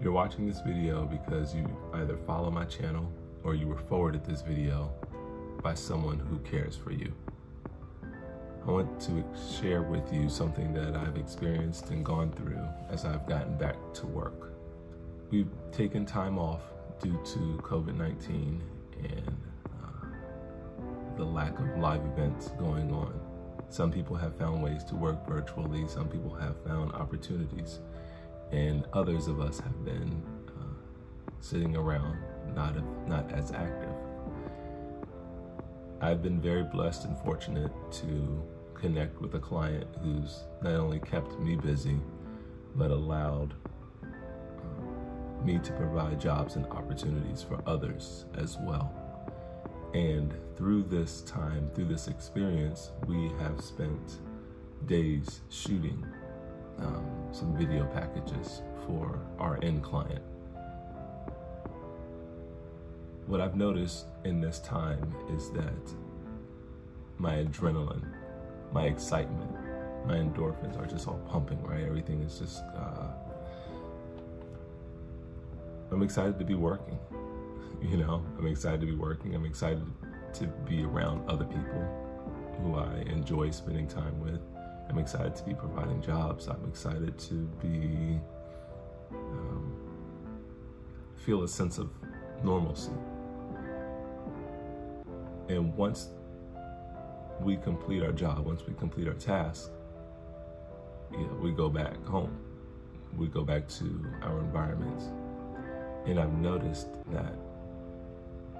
You're watching this video because you either follow my channel or you were forwarded this video by someone who cares for you. I want to share with you something that I've experienced and gone through as I've gotten back to work. We've taken time off due to COVID-19 and the lack of live events going on. Some people have found ways to work virtually, some people have found opportunities, and others of us have been sitting around, not as active. I've been very blessed and fortunate to connect with a client who's not only kept me busy, but allowed me to provide jobs and opportunities for others as well. And through this time, through this experience, we have spent days shooting some video packages for our end client. What I've noticed in this time is that my adrenaline, my excitement, my endorphins are just all pumping, right? Everything is just, I'm excited to be working. You know, I'm excited to be working. I'm excited to be around other people who I enjoy spending time with. I'm excited to be providing jobs. I'm excited to be, feel a sense of normalcy. And once we complete our job, once we complete our task, you know, we go back home. We go back to our environments. And I've noticed that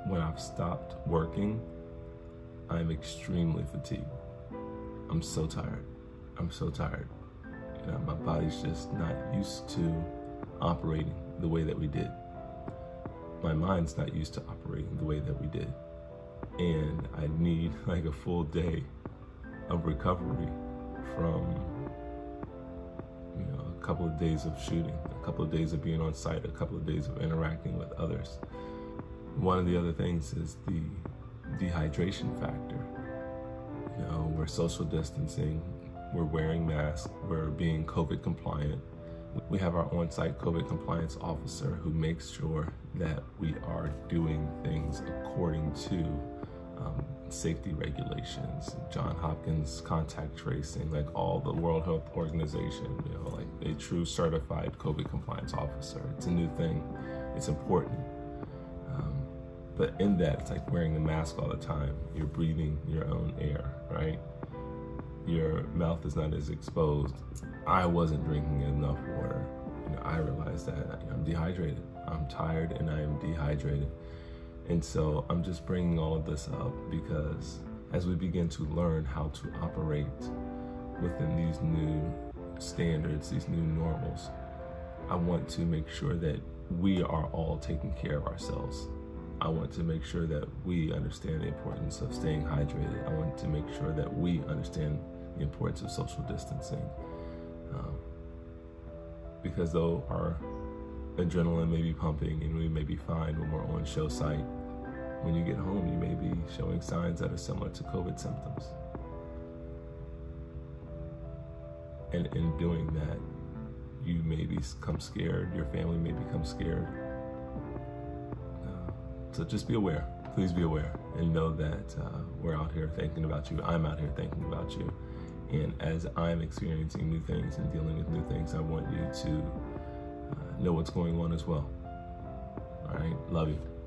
when I've stopped working, I'm extremely fatigued. I'm so tired. I'm so tired. You know, my body's just not used to operating the way that we did. My mind's not used to operating the way that we did. And I need like a full day of recovery from, you know, a couple of days of shooting, a couple of days of being on site, a couple of days of interacting with others. One of the other things is the dehydration factor. You know, we're social distancing, we're wearing masks, we're being COVID compliant. We have our on-site COVID compliance officer who makes sure that we are doing things according to safety regulations, Johns Hopkins contact tracing, like all the World Health Organization, you know, like a true certified COVID compliance officer. It's a new thing, it's important. But in that, it's like wearing a mask all the time. You're breathing your own air, right? Your mouth is not as exposed. I wasn't drinking enough water. You know, I realized that I'm dehydrated. I'm tired and I am dehydrated. And so I'm just bringing all of this up because as we begin to learn how to operate within these new standards, these new normals, I want to make sure that we are all taking care of ourselves. I want to make sure that we understand the importance of staying hydrated. I want to make sure that we understand the importance of social distancing. Because though our adrenaline may be pumping and we may be fine when we're on show site, when you get home, you may be showing signs that are similar to COVID symptoms. And in doing that, you may become scared, your family may become scared. So just be aware, please be aware, and know that we're out here thinking about you. I'm out here thinking about you. And as I'm experiencing new things and dealing with new things, I want you to know what's going on as well. All right, love you.